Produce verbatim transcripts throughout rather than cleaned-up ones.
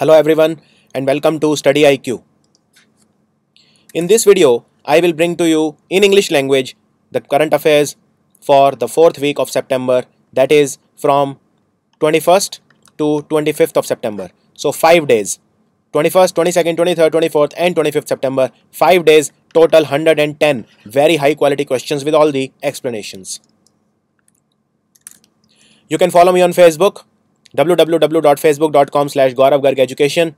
Hello everyone and welcome to Study I Q. In this video, I will bring to you in English language the current affairs for the fourth week of September, that is from twenty-first to twenty-fifth of September. So five days, twenty-first, twenty-second, twenty-third, twenty-fourth and twenty-fifth September, five days, total one hundred ten very high quality questions with all the explanations. You can follow me on Facebook, w w w dot facebook dot com slash Gaurav Garg Education.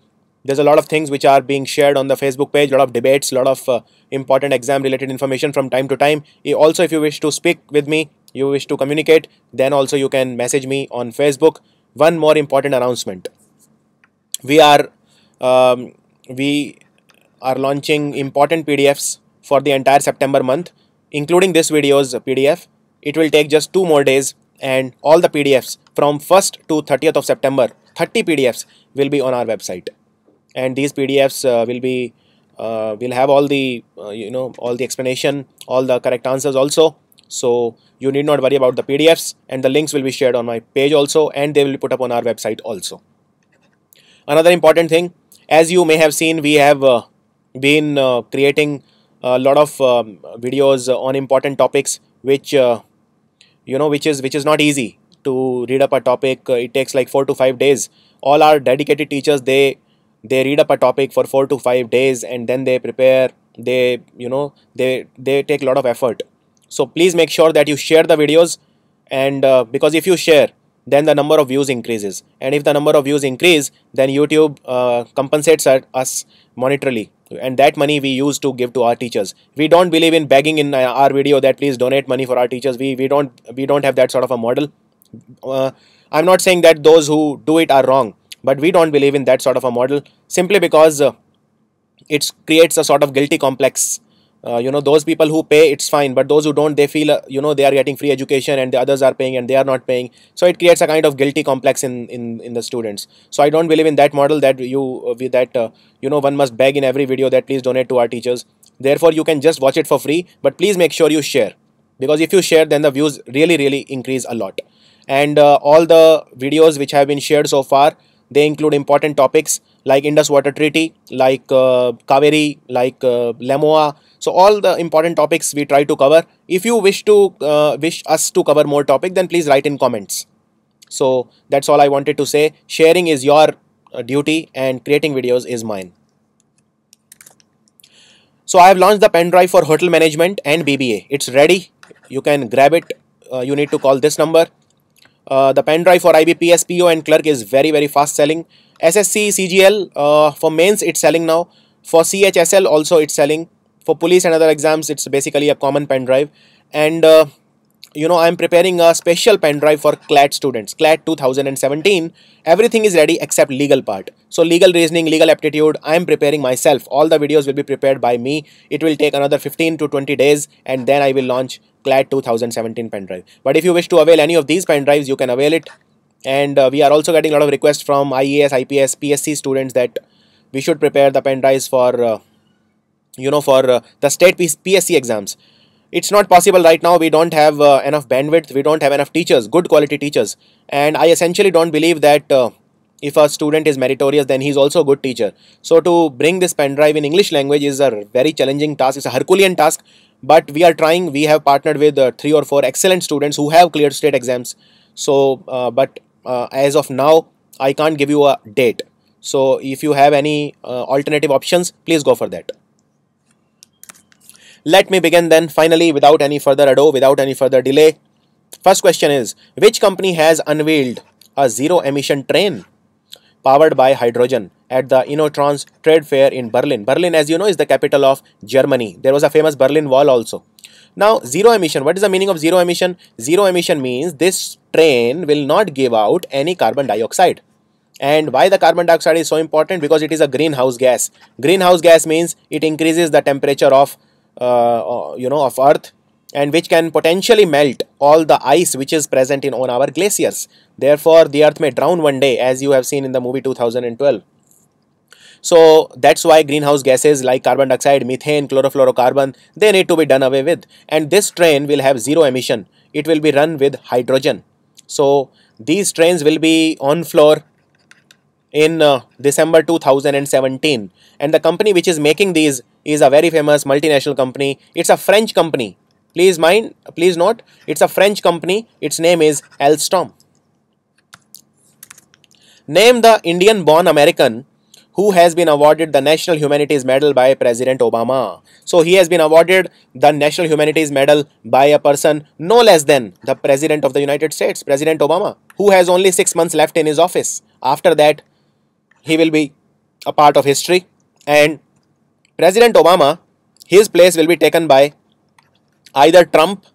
There's a lot of things which are being shared on the Facebook page, a lot of debates, a lot of uh, important exam related information from time to time. Also, if you wish to speak with me, you wish to communicate, then also you can message me on Facebook. One more important announcement. We are, um, we are launching important P D Fs for the entire September month, including this video's P D F. It will take just two more days and all the P D Fs from first to thirtieth of September, thirty P D Fs will be on our website. And these P D Fs uh, will be, uh, will have all the, uh, you know, all the explanation, all the correct answers also. So you need not worry about the P D Fs, and the links will be shared on my page also, and they will be put up on our website also. Another important thing, as you may have seen, we have uh, been uh, creating a lot of um, videos on important topics, which, uh, you know, which is, which is not easy to read up a topic. Uh, it takes like four to five days. All our dedicated teachers, they They read up a topic for four to five days and then they prepare, they, you know, they, they take a lot of effort. So please make sure that you share the videos, and uh, because if you share, then the number of views increases. And if the number of views increase, then YouTube uh, compensates us monetarily. And that money we use to give to our teachers. We don't believe in begging in our video that please donate money for our teachers. We, we, don't, we don't have that sort of a model. Uh, I'm not saying that those who do it are wrong, but we don't believe in that sort of a model, simply because uh, it creates a sort of guilty complex. Uh, you know, those people who pay, it's fine, but those who don't, they feel, uh, you know, they are getting free education and the others are paying and they are not paying. So it creates a kind of guilty complex in, in, in the students. So I don't believe in that model that you, uh, that, uh, you know, one must beg in every video that please donate to our teachers. Therefore, you can just watch it for free, but please make sure you share, because if you share, then the views really, really increase a lot. And uh, all the videos which have been shared so far, they include important topics like Indus Water Treaty, like uh, Kaveri, like uh, Lemoa. So all the important topics we try to cover. If you wish to uh, wish us to cover more topic, then please write in comments. So that's all I wanted to say. Sharing is your uh, duty and creating videos is mine. So I have launched the pen drive for hotel management and B B A. It's ready. You can grab it. Uh, you need to call this number. Uh, the pen drive for I B P S, P O and clerk is very very fast selling. S S C, C G L uh, for mains it's selling now. For C H S L also it's selling. For police and other exams it's basically a common pen drive. And uh, you know, I am preparing a special pen drive for C L A T students. C L A T two thousand seventeen. Everything is ready except legal part. So legal reasoning, legal aptitude, I am preparing myself. All the videos will be prepared by me. It will take another fifteen to twenty days, and then I will launch C L A T two thousand seventeen pen drive. But if you wish to avail any of these pen drives, you can avail it. And uh, we are also getting a lot of requests from I A S, I P S, P S C students that we should prepare the pen drives for, uh, you know, for uh, the state P S C exams. It's not possible right now. We don't have uh, enough bandwidth. We don't have enough teachers, good quality teachers. And I essentially don't believe that uh, if a student is meritorious, then he's also a good teacher. So to bring this pen drive in English language is a very challenging task. It's a Herculean task. But we are trying. We have partnered with uh, three or four excellent students who have cleared state exams. So, uh, but uh, as of now, I can't give you a date. So if you have any uh, alternative options, please go for that. Let me begin then, finally, without any further ado, without any further delay. First question is, which company has unveiled a zero-emission train powered by hydrogen at the InnoTrans trade fair in Berlin? Berlin, as you know, is the capital of Germany. There was a famous Berlin Wall also. Now, zero emission. What is the meaning of zero emission? Zero emission means this train will not give out any carbon dioxide. And why the carbon dioxide is so important? Because it is a greenhouse gas. Greenhouse gas means it increases the temperature of Uh, you know, of Earth, and which can potentially melt all the ice which is present in on our glaciers. Therefore, the Earth may drown one day, as you have seen in the movie two thousand twelve. So that's why greenhouse gases like carbon dioxide, methane, chlorofluorocarbon, they need to be done away with. And this train will have zero emission. It will be run with hydrogen. So these trains will be on floor in uh, December two thousand seventeen, and the company which is making these is a very famous multinational company. It's a French company. Please mind, please note, it's a French company. Its name is Alstom. Name the Indian-born American who has been awarded the National Humanities Medal by President Obama. So he has been awarded the National Humanities Medal by a person no less than the President of the United States, President Obama, who has only six months left in his office. After that, he will be a part of history, and President Obama, his place will be taken by either Trump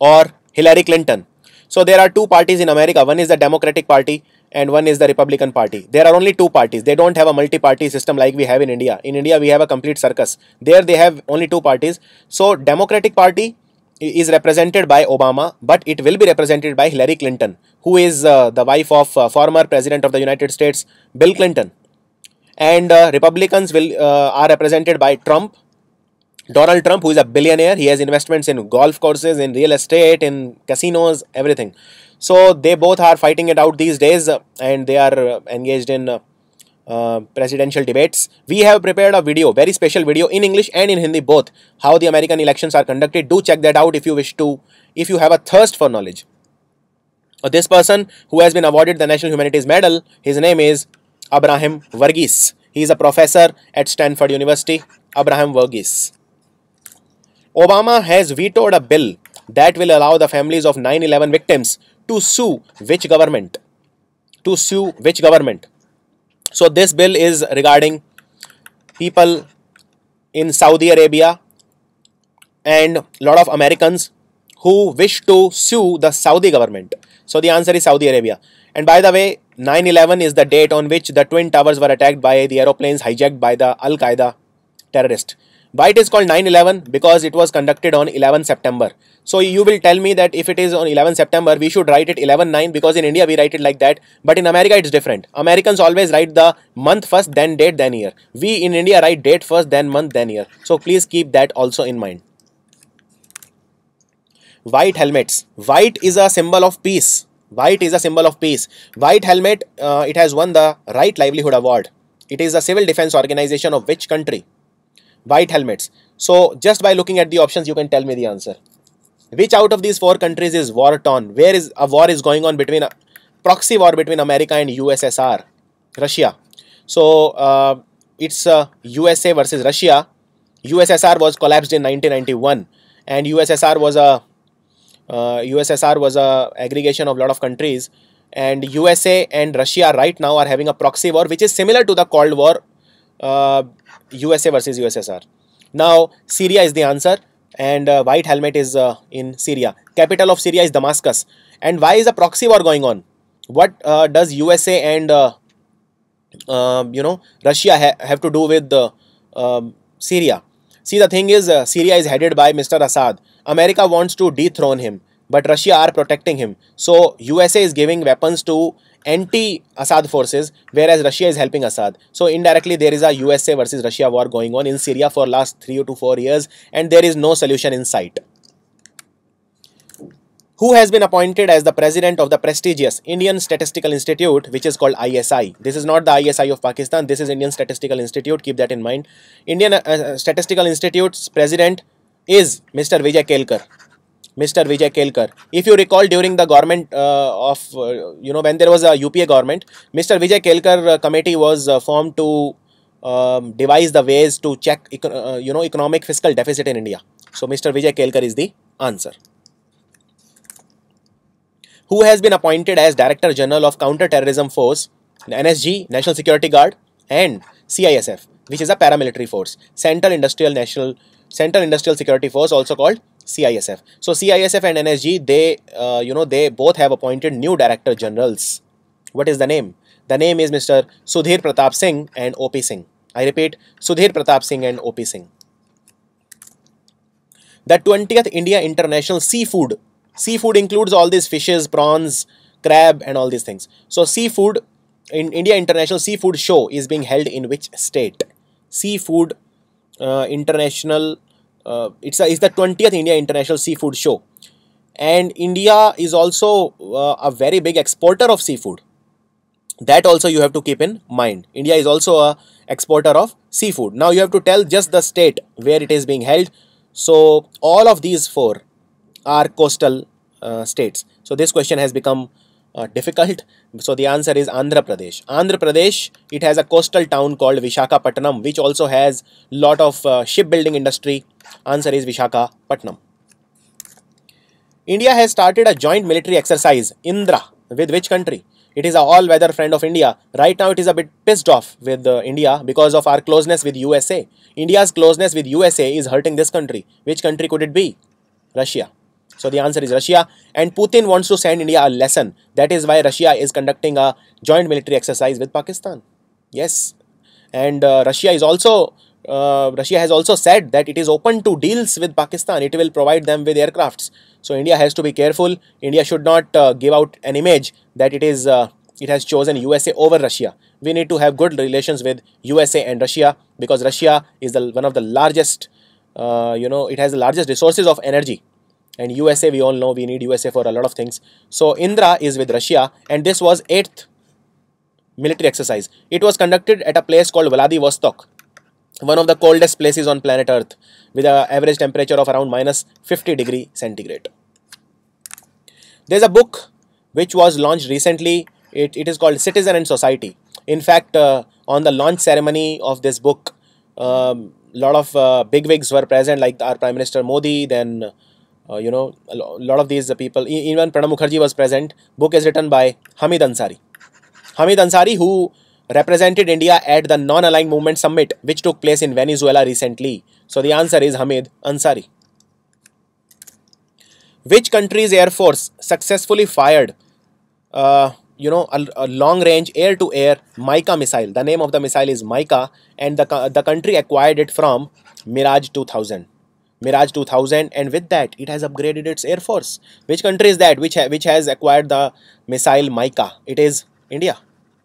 or Hillary Clinton. So there are two parties in America. One is the Democratic Party and one is the Republican Party. There are only two parties. They don't have a multi-party system like we have in India. In India, we have a complete circus. There they have only two parties. So Democratic Party is represented by Obama, but it will be represented by Hillary Clinton, who is uh, the wife of uh, former President of the United States, Bill Clinton. And uh, Republicans will uh, are represented by Trump, Donald Trump, who is a billionaire. He has investments in golf courses, in real estate, in casinos, everything. So they both are fighting it out these days, uh, and they are uh, engaged in uh, uh, presidential debates. We have prepared a video, very special video in English and in Hindi both, how the American elections are conducted. Do check that out if you wish to, if you have a thirst for knowledge. Uh, this person who has been awarded the National Humanities Medal, his name is Abraham Varghese. He is a professor at Stanford University, Abraham Varghese. Obama has vetoed a bill that will allow the families of nine eleven victims to sue which government? To sue which government? So this bill is regarding people in Saudi Arabia and a lot of Americans who wish to sue the Saudi government. So the answer is Saudi Arabia. And by the way, nine eleven is the date on which the Twin Towers were attacked by the aeroplanes hijacked by the Al-Qaeda terrorists. Why it is called nine eleven? Because it was conducted on eleven September. So you will tell me that if it is on eleven September, we should write it eleven nine, because in India we write it like that. But in America it's different. Americans always write the month first, then date, then year. We in India write date first, then month, then year. So please keep that also in mind. White helmets. White is a symbol of peace. White is a symbol of peace. White helmet, uh, it has won the Right Livelihood Award. It is a civil defense organization of which country? White helmets. So just by looking at the options, you can tell me the answer. Which out of these four countries is war torn? Where is a war is going on between a proxy war between America and U S S R, Russia? So uh, it's uh, U S A versus Russia. U S S R was collapsed in nineteen ninety-one, and U S S R was a uh, U S S R was a aggregation of a lot of countries, and U S A and Russia right now are having a proxy war which is similar to the Cold War. Uh, U S A versus U S S R. Now Syria is the answer, and uh, White Helmet is uh, in Syria. Capital of Syria is Damascus. And why is a proxy war going on? What uh, does U S A and uh, uh, you know Russia ha have to do with uh, uh, Syria? See, the thing is, uh, Syria is headed by Mister Assad. America wants to dethrone him, but Russia are protecting him. So U S A is giving weapons to anti-Assad forces, whereas Russia is helping Assad. So indirectly there is a U S A versus Russia war going on in Syria for last three to four years, and there is no solution in sight. Who has been appointed as the president of the prestigious Indian Statistical Institute, which is called I S I? This is not the I S I of Pakistan. This is Indian Statistical Institute. Keep that in mind. Indian uh, Statistical Institute's president is Mister Vijay Kelkar. Mister Vijay Kelkar. If you recall, during the government uh, of, uh, you know, when there was a U P A government, Mister Vijay Kelkar uh, committee was uh, formed to um, devise the ways to check, uh, you know, economic fiscal deficit in India. So Mister Vijay Kelkar is the answer. Who has been appointed as Director General of Counter-Terrorism Force, N S G, National Security Guard, and C I S F, which is a paramilitary force, Central Industrial National, Central Industrial Security Force, also called C I S F. So C I S F and N S G, they uh, you know they both have appointed new director generals. What is the name? The name is Mister Sudhir Pratap Singh and O P Singh. I repeat, Sudhir Pratap Singh and O P Singh. The twentieth India International Seafood. Seafood includes all these fishes, prawns, crab, and all these things. So seafood in India International Seafood Show is being held in which state? Seafood uh, International. Uh, it's, a, it's the twentieth India International Seafood Show, and India is also uh, a very big exporter of seafood. That also you have to keep in mind. India is also a exporter of seafood. Now you have to tell just the state where it is being held. So all of these four are coastal uh, states. So this question has become uh, difficult. So the answer is Andhra Pradesh. Andhra Pradesh, it has a coastal town called Vishakhapatnam, which also has lot of uh, shipbuilding industry. Answer is Vishakhapatnam. India has started a joint military exercise, Indra, with which country? It is an all-weather friend of India. Right now, it is a bit pissed off with uh, India because of our closeness with U S A. India's closeness with U S A is hurting this country. Which country could it be? Russia. So the answer is Russia. And Putin wants to send India a lesson. That is why Russia is conducting a joint military exercise with Pakistan. Yes. And uh, Russia is also uh, Russia has also said that it is open to deals with Pakistan. It will provide them with aircrafts. So India has to be careful. India should not uh, give out an image that it is uh, it has chosen U S A over Russia. We need to have good relations with U S A and Russia, because Russia is the one of the largest, uh, you know, it has the largest resources of energy. And U S A, we all know, we need U S A for a lot of things. So Indra is with Russia, and this was eighth military exercise. It was conducted at a place called Vladivostok, one of the coldest places on planet Earth, with an average temperature of around minus fifty degree centigrade. There is a book which was launched recently. It, it is called Citizen and Society. In fact, uh, on the launch ceremony of this book, a um, lot of uh, bigwigs were present, like our Prime Minister Modi, then uh, you know, a lot of these people, even Pranab Mukherjee was present. Book is written by Hamid Ansari. Hamid Ansari, who represented India at the Non-Aligned Movement Summit, which took place in Venezuela recently. So the answer is Hamid Ansari. Which country's Air Force successfully fired, uh, you know, a, a long-range air-to-air Myka missile? The name of the missile is Myka, and the, the country acquired it from Mirage two thousand. Mirage two thousand, and with that, it has upgraded its Air Force. Which country is that which, ha which has acquired the missile Myka? It is India.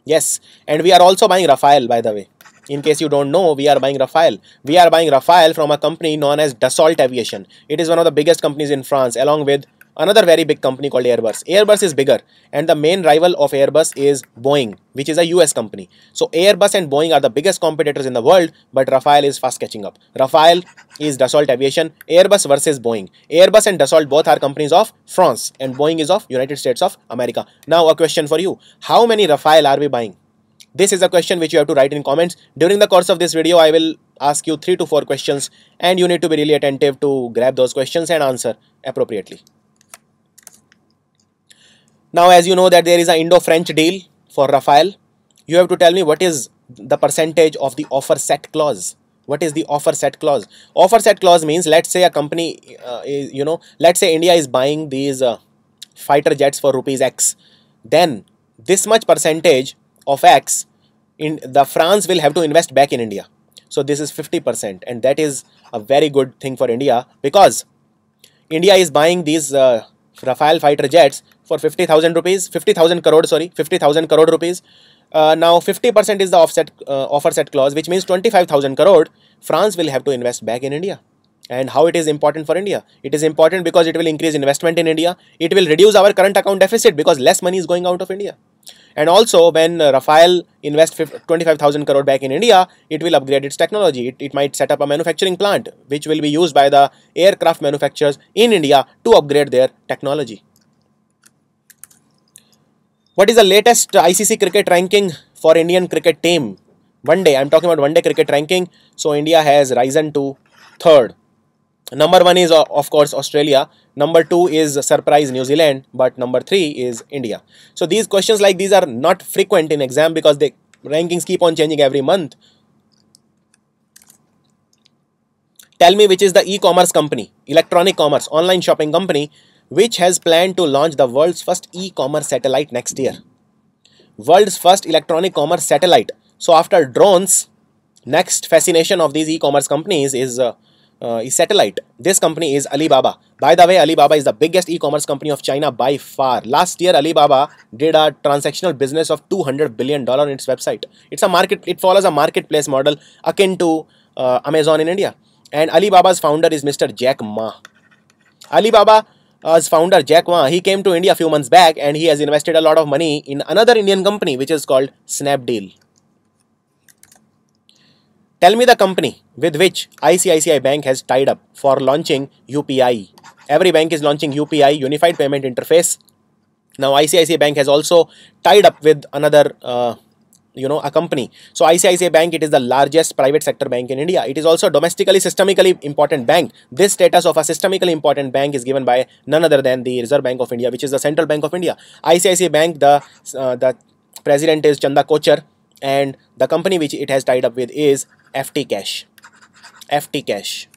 Yes, and we are also buying Rafale, by the way. In case you don't know, we are buying Rafale. We are buying Rafale from a company known as Dassault Aviation. It is one of the biggest companies in France, along with another very big company called Airbus. Airbus is bigger, and the main rival of Airbus is Boeing, which is a U S company. So Airbus and Boeing are the biggest competitors in the world, but Rafale is fast catching up. Rafale is Dassault Aviation, Airbus versus Boeing. Airbus and Dassault both are companies of France, and Boeing is of United States of America. Now a question for you. How many Rafale are we buying? This is a question which you have to write in comments. During the course of this video, I will ask you three to four questions, and you need to be really attentive to grab those questions and answer appropriately. Now, as you know that there is an Indo-French deal for Rafale, you have to tell me what is the percentage of the offer set clause. What is the offer set clause? Offer set clause means, let's say a company, uh, is, you know, let's say India is buying these uh, fighter jets for rupees X. Then this much percentage of X, in the France will have to invest back in India. So this is fifty percent, and that is a very good thing for India, because India is buying these uh, Rafale fighter jets for fifty thousand rupees, fifty thousand crore, sorry, fifty thousand crore rupees. Uh, now fifty percent is the offset uh, offer set clause, which means twenty-five thousand crore France will have to invest back in India. And how it is important for India? It is important because it will increase investment in India. It will reduce our current account deficit because less money is going out of India. And also, when uh, Rafale invests twenty-five thousand crore back in India, it will upgrade its technology. It, it might set up a manufacturing plant, which will be used by the aircraft manufacturers in India to upgrade their technology. What is the latest I C C cricket ranking for Indian cricket team? One day, I am talking about one day cricket ranking. So India has risen to third. Number one is of course Australia. Number two is surprise New Zealand. But number three is India. So these questions like these are not frequent in exam because the rankings keep on changing every month. Tell me which is the e-commerce company, electronic commerce, online shopping company, which has planned to launch the world's first e-commerce satellite next year. World's first electronic commerce satellite. So after drones, next fascination of these e-commerce companies is uh, uh, is satellite. This company is Alibaba. By the way, Alibaba is the biggest e-commerce company of China by far. Last year, Alibaba did a transactional business of two hundred billion dollars on its website. It's a market. It follows a marketplace model akin to uh, Amazon in India. And Alibaba's founder is Mister Jack Ma. Alibaba as founder Jack Ma, he came to India a few months back and he has invested a lot of money in another Indian company which is called Snapdeal. Tell me the company with which I C I C I Bank has tied up for launching U P I. Every bank is launching U P I, Unified Payment Interface. Now I C I C I Bank has also tied up with another, uh, you know, a company. So I C I C I Bank, it is the largest private sector bank in India. It is also a domestically systemically important bank. This status of a systemically important bank is given by none other than the Reserve Bank of India, which is the Central Bank of India. I C I C I Bank, the, uh, the president is Chanda Kochar. And the company which it has tied up with is F T Cash. F T Cash.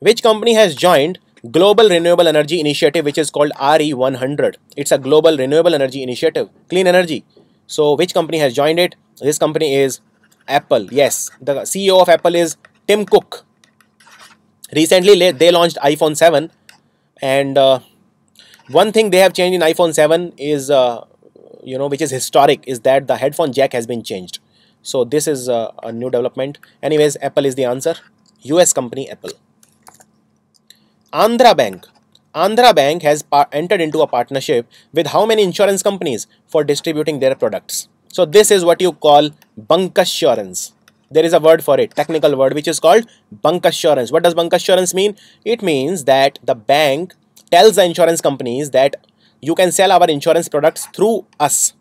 Which company has joined Global Renewable Energy Initiative, which is called R E one hundred? It's a global renewable energy initiative, clean energy. So which company has joined it? This company is Apple. Yes, the C E O of Apple is Tim Cook. Recently, they launched iPhone seven. And uh, one thing they have changed in iPhone seven is... Uh, you know, which is historic, is that the headphone jack has been changed. So this is a, a new development. Anyways, Apple is the answer. U S company Apple. Andhra Bank. Andhra Bank has entered into a partnership with how many insurance companies for distributing their products? So this is what you call bancassurance. There is a word for it, technical word, which is called bancassurance. What does bancassurance mean? It means that the bank tells the insurance companies that you can sell our insurance products through us,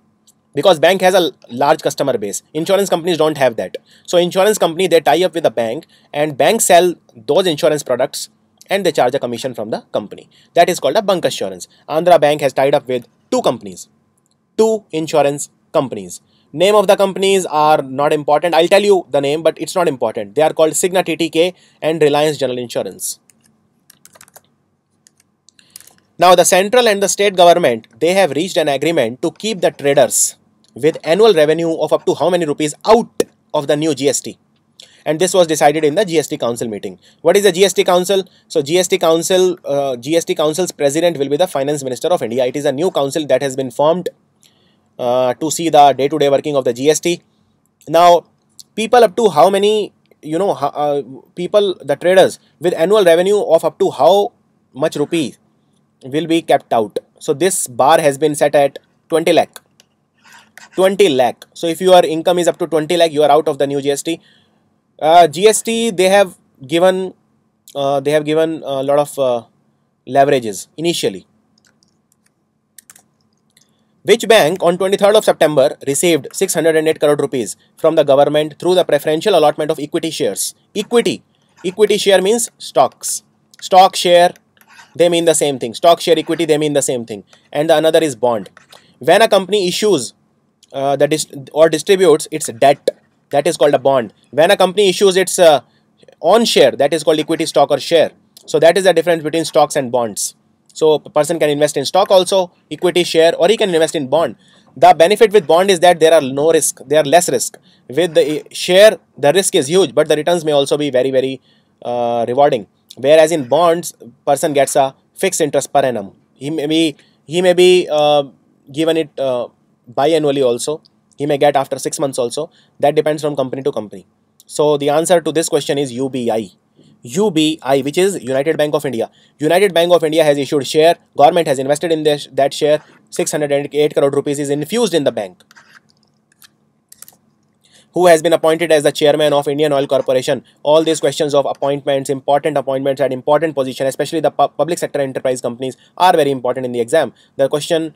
because bank has a large customer base. Insurance companies don't have that. So insurance company, they tie up with a bank and banks sell those insurance products and they charge a commission from the company. That is called a bancassurance. Andhra Bank has tied up with two companies, two insurance companies. Name of the companies are not important. I'll tell you the name, but it's not important. They are called Cigna T T K and Reliance General Insurance. Now, the central and the state government, they have reached an agreement to keep the traders with annual revenue of up to how many rupees out of the new G S T. And this was decided in the G S T Council meeting. What is the G S T Council? So, G S T Council, uh, G S T Council's president will be the Finance Minister of India. It is a new council that has been formed uh, to see the day-to-day working of the G S T. Now, people up to how many, you know, uh, people, the traders with annual revenue of up to how much rupees will be kept out. So this bar has been set at twenty lakh. twenty lakh. So if your income is up to twenty lakh, you are out of the new G S T. Uh, G S T, they have given uh, they have given a lot of uh, leverages initially. Which bank on twenty-third of September received six hundred eight crore rupees from the government through the preferential allotment of equity shares? Equity. Equity share means stocks. Stock share, they mean the same thing. Stock, share, equity, they mean the same thing. And the another is bond. When a company issues uh, the dis or distributes its debt, that is called a bond. When a company issues its uh, own share, that is called equity, stock or share. So that is the difference between stocks and bonds. So a person can invest in stock also, equity, share, or he can invest in bond. The benefit with bond is that there are no risk. There are less risk. With the share, the risk is huge, but the returns may also be very, very uh, rewarding. Whereas in bonds, person gets a fixed interest per annum. He may be, he may be uh, given it uh, biannually also. He may get after six months also. That depends from company to company. So the answer to this question is U B I. U B I, which is United Bank of India. United Bank of India has issued share. Government has invested in this, that share. six hundred eight crore rupees is infused in the bank. Who has been appointed as the chairman of Indian Oil Corporation? All these questions of appointments, important appointments at important position, especially the pu public sector enterprise companies, are very important in the exam. The question,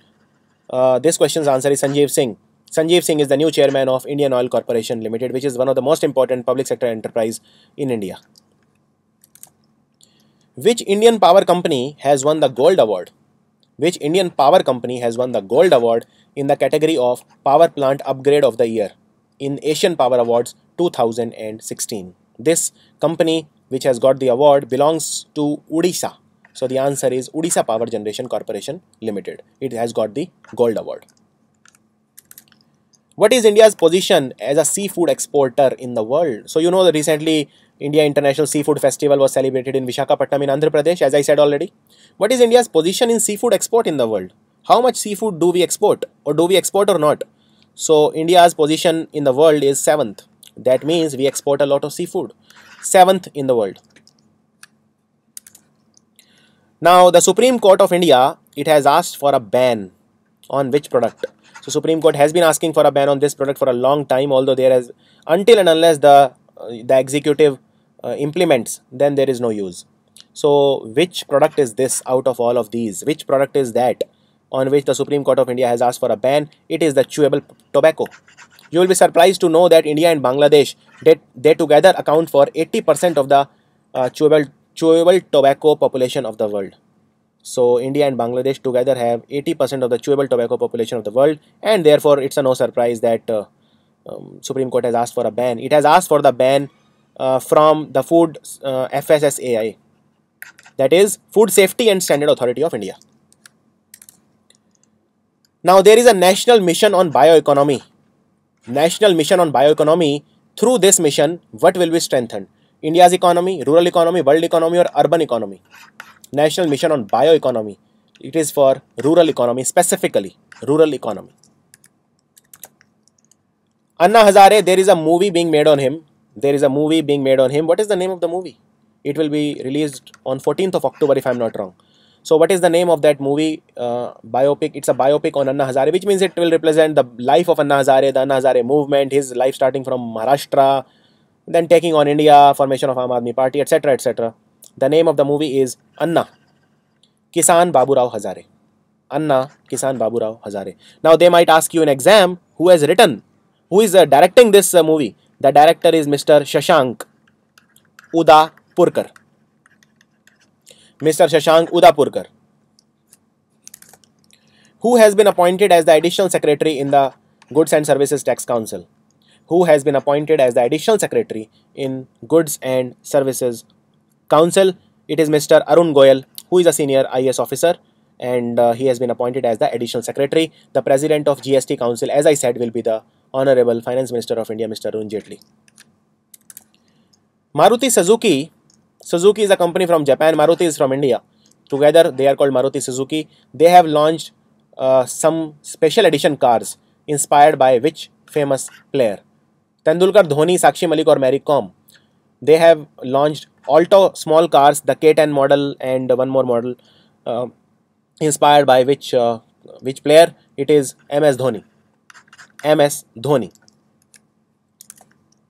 uh, this question's answer is Sanjeev Singh. Sanjeev Singh is the new chairman of Indian Oil Corporation Limited, which is one of the most important public sector enterprise in India. Which Indian power company has won the gold award? Which Indian power company has won the gold award in the category of power plant upgrade of the year in Asian Power Awards two thousand sixteen. This company which has got the award belongs to Odisha. So the answer is Odisha Power Generation Corporation Limited. It has got the gold award. What is India's position as a seafood exporter in the world? So you know that recently India International Seafood Festival was celebrated in Vishakhapatnam in Andhra Pradesh, as I said already. What is India's position in seafood export in the world? How much seafood do we export, or do we export or not? So India's position in the world is seventh. That means we export a lot of seafood. seventh in the world. Now, the Supreme Court of India, it has asked for a ban on which product? So, Supreme Court has been asking for a ban on this product for a long time, although there is, until and unless the, uh, the executive uh, implements, then there is no use. So, which product is this out of all of these? Which product is that on which the Supreme Court of India has asked for a ban? It is the chewable tobacco. You will be surprised to know that India and Bangladesh, they, they together account for eighty percent of the uh, chewable, chewable tobacco population of the world. So, India and Bangladesh together have eighty percent of the chewable tobacco population of the world, and therefore it's a no surprise that uh, um, Supreme Court has asked for a ban. It has asked for the ban uh, from the food uh, F S S A I, that is Food Safety and Standard Authority of India. Now, there is a national mission on bioeconomy. National mission on bioeconomy. Through this mission, what will be strengthened? India's economy, rural economy, world economy, or urban economy? National mission on bioeconomy. It is for rural economy, specifically rural economy. Anna Hazare, there is a movie being made on him. There is a movie being made on him. What is the name of the movie? It will be released on fourteenth of October, if I am not wrong. So, what is the name of that movie? Uh, biopic. It's a biopic on Anna Hazare, which means it will represent the life of Anna Hazare, the Anna Hazare movement, his life starting from Maharashtra, then taking on India, formation of Aam Aadmi Party, et cetera, et cetera. The name of the movie is Anna Kisan Baburao Hazare. Anna Kisan Baburao Hazare. Now, they might ask you in exam, who has written, who is uh, directing this uh, movie? The director is Mister Shashank Udaipurkar. Mister Shashank Udaipurkar, who has been appointed as the additional secretary in the Goods and Services Tax Council, who has been appointed as the additional secretary in Goods and Services Council. It is Mister Arun Goyal, who is a senior I A S officer, and uh, he has been appointed as the additional secretary. The president of G S T Council, as I said, will be the Honorable Finance Minister of India, Mister Arun Jaitley. Maruti Suzuki. Suzuki is a company from Japan, Maruti is from India. Together, they are called Maruti Suzuki. They have launched uh, some special edition cars inspired by which famous player? Tendulkar, Dhoni, Sakshi Malik or Mary Kom. They have launched Alto small cars, the K ten model and one more model, uh, inspired by which, uh, which player? It is M S Dhoni. M S Dhoni.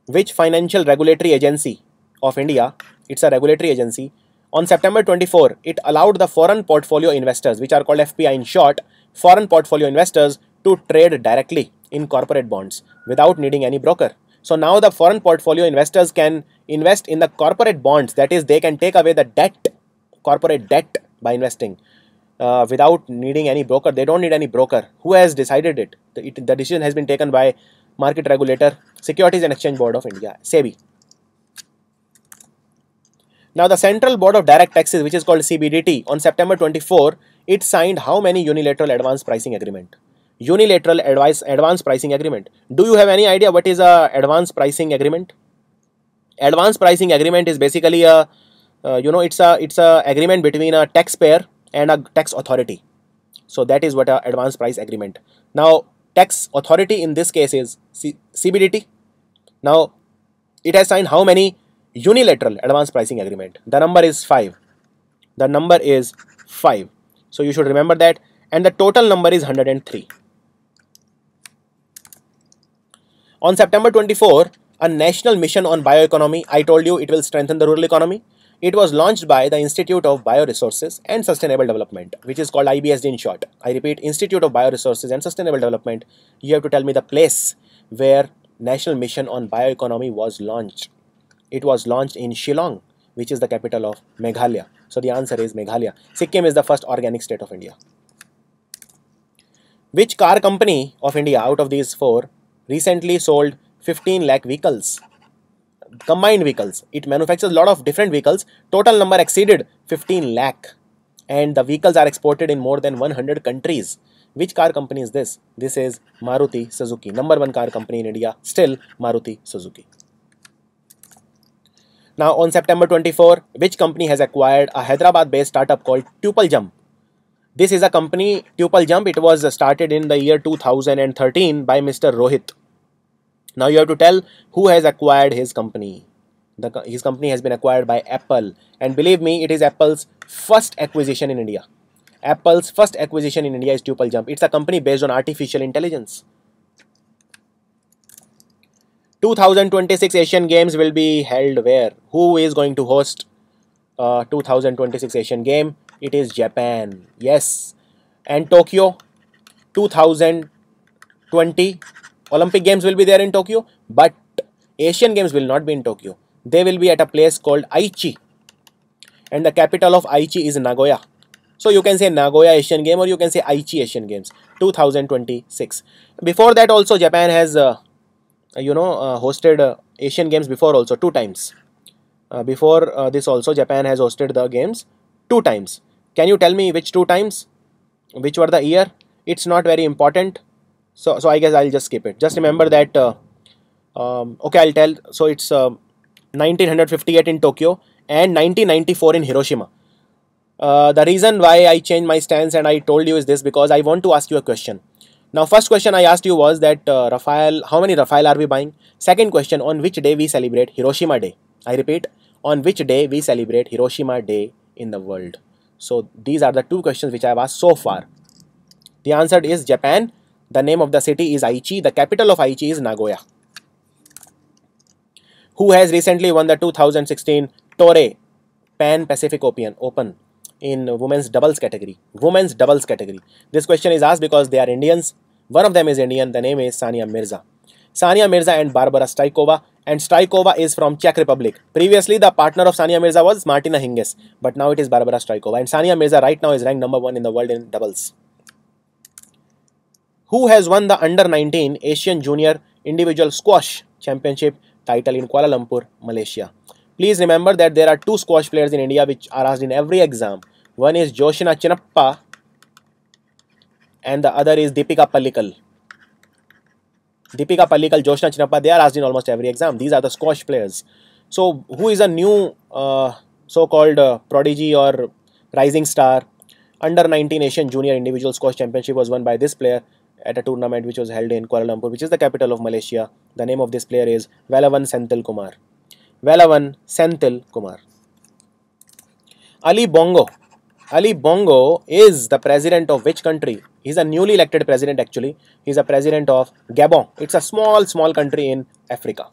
Which financial regulatory agency of India? It's a regulatory agency. On September twenty-fourth, it allowed the foreign portfolio investors, which are called F P I in short, foreign portfolio investors to trade directly in corporate bonds without needing any broker. So now the foreign portfolio investors can invest in the corporate bonds. That is, they can take away the debt, corporate debt, by investing uh, without needing any broker. They don't need any broker. Who has decided it? The, it, the decision has been taken by market regulator, Securities and Exchange Board of India, SEBI. Now, the Central Board of Direct Taxes, which is called C B D T, on September twenty-fourth, it signed how many unilateral advance pricing agreement? Unilateral advice, advance pricing agreement. Do you have any idea what is a advance pricing agreement? Advance pricing agreement is basically a, uh, you know, it's a, it's a agreement between a taxpayer and a tax authority. So that is what a advance price agreement. Now, tax authority in this case is C B D T. Now, it has signed how many unilateral advance pricing agreement? The number is five. The number is five. So you should remember that. And the total number is one hundred and three. On September twenty-fourth, a national mission on bioeconomy. I told you it will strengthen the rural economy. It was launched by the Institute of Bioresources and Sustainable Development, which is called I B S D in short. I repeat, Institute of Bioresources and Sustainable Development. You have to tell me the place where national mission on bioeconomy was launched. It was launched in Shillong, which is the capital of Meghalaya. So the answer is Meghalaya. Sikkim is the first organic state of India. Which car company of India out of these four recently sold fifteen lakh vehicles, combined vehicles? It manufactures a lot of different vehicles. Total number exceeded fifteen lakh, and the vehicles are exported in more than one hundred countries. Which car company is this? This is Maruti Suzuki. Number one car company in India, still Maruti Suzuki. Now, on September twenty-fourth, which company has acquired a Hyderabad-based startup called Tuple Jump? This is a company, Tuple Jump. It was started in the year two thousand thirteen by Mister Rohit. Now, you have to tell who has acquired his company. The, his company has been acquired by Apple, and believe me, it is Apple's first acquisition in India. Apple's first acquisition in India is Tuple Jump. It's a company based on artificial intelligence. two thousand twenty-six Asian Games will be held where? Who is going to host uh, two thousand twenty-six Asian Game? It is Japan. Yes. And Tokyo two thousand twenty Olympic Games will be there in Tokyo, but Asian Games will not be in Tokyo. They will be at a place called Aichi, and the capital of Aichi is Nagoya. So you can say Nagoya Asian Game, or you can say Aichi Asian Games two thousand twenty-six. Before that also, Japan has uh, you know uh, hosted uh, Asian Games before also two times. Uh, before uh, this also, Japan has hosted the games two times. Can you tell me which two times? Which were the year? It's not very important. So so I guess I'll just skip it. Just remember that. Uh, Um, okay, I'll tell. So it's uh, nineteen fifty-eight in Tokyo and nineteen ninety-four in Hiroshima. Uh, the reason why I changed my stance and I told you is this, because I want to ask you a question. Now, first question I asked you was that uh, Rafale, how many Rafale are we buying? Second question, on which day we celebrate Hiroshima Day? I repeat, on which day we celebrate Hiroshima Day in the world? So these are the two questions which I have asked so far. The answer is Japan. The name of the city is Aichi. The capital of Aichi is Nagoya. Who has recently won the two thousand sixteen Torre Pan Pacific Open in women's doubles category? Women's doubles category. This question is asked because they are Indians. One of them is Indian. The name is Sania Mirza. Sania Mirza and Barbora Strýcová. And Strykova is from Czech Republic. Previously, the partner of Sania Mirza was Martina Hingis. But now it is Barbora Strýcová. And Sania Mirza right now is ranked number one in the world in doubles. Who has won the under nineteen Asian Junior Individual Squash Championship title in Kuala Lumpur, Malaysia? Please remember that there are two squash players in India which are asked in every exam. One is Joshina Chinnappa and the other is Deepika Pallikal. Deepika Pallikal, Joshina Chinnappa, they are asked in almost every exam. These are the squash players. So who is a new uh, so-called uh, prodigy or rising star? Under nineteen Asian Junior Individual Squash Championship was won by this player at a tournament which was held in Kuala Lumpur, which is the capital of Malaysia. The name of this player is Velavan Senthil Kumar. Velavan Senthil Kumar. Ali Bongo. Ali Bongo is the president of which country? He is a newly elected president actually. He is a president of Gabon. It's a small, small country in Africa.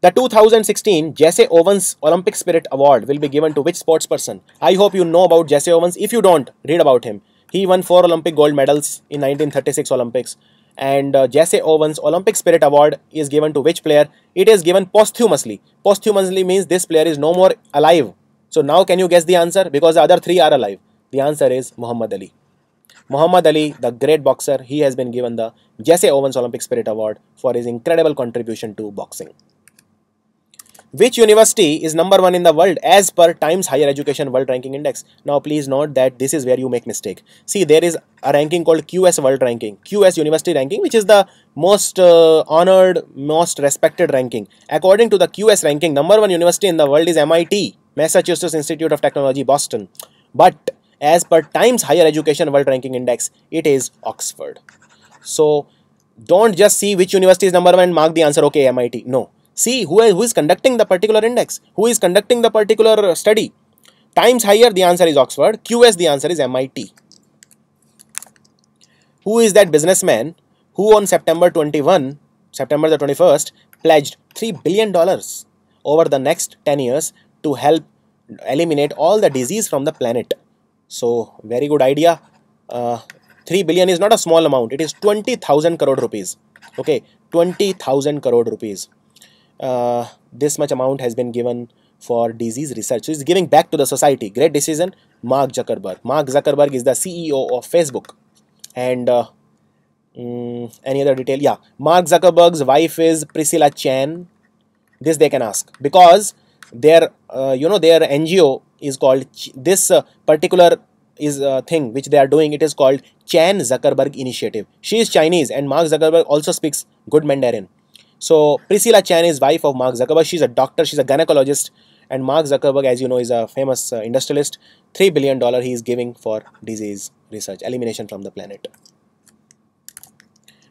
The two thousand sixteen Jesse Owens Olympic Spirit Award will be given to which sports person? I hope you know about Jesse Owens. If you don't, read about him. He won four Olympic gold medals in nineteen thirty-six Olympics. And uh, Jesse Owens Olympic Spirit Award is given to which player? It is given posthumously. Posthumously means this player is no more alive. So now can you guess the answer? Because the other three are alive. The answer is Muhammad Ali. Muhammad Ali, the great boxer, he has been given the Jesse Owens Olympic Spirit Award for his incredible contribution to boxing. Which university is number one in the world as per Times Higher Education World Ranking Index? Now please note that this is where you make mistake. See, there is a ranking called Q S World Ranking, Q S University Ranking, which is the most uh, honored, most respected ranking. According to the Q S ranking, number one university in the world is M I T, Massachusetts Institute of Technology, Boston. But as per Times Higher Education World Ranking Index, it is Oxford. So don't just see which university is number one and mark the answer, okay, M I T. No. See who is, who is conducting the particular index, who is conducting the particular study. Times Higher, the answer is Oxford. Q S, the answer is M I T. Who is that businessman who on September twenty-first, September the twenty-first, pledged three billion dollars over the next ten years to help eliminate all the disease from the planet? So very good idea. Uh, three billion is not a small amount. It is twenty thousand crore rupees. Okay, twenty thousand crore rupees. Uh, this much amount has been given for disease research. So he's giving back to the society. Great decision, Mark Zuckerberg. Mark Zuckerberg is the C E O of Facebook. And uh, mm, any other detail? Yeah, Mark Zuckerberg's wife is Priscilla Chan. This they can ask because their uh, you know their N G O is called this uh, particular is uh, thing which they are doing. It is called Chan Zuckerberg Initiative. She is Chinese, and Mark Zuckerberg also speaks good Mandarin. So Priscilla Chan is wife of Mark Zuckerberg. She's a doctor, she's a gynecologist, and Mark Zuckerberg, as you know, is a famous uh, industrialist. three billion dollars he is giving for disease research, elimination from the planet.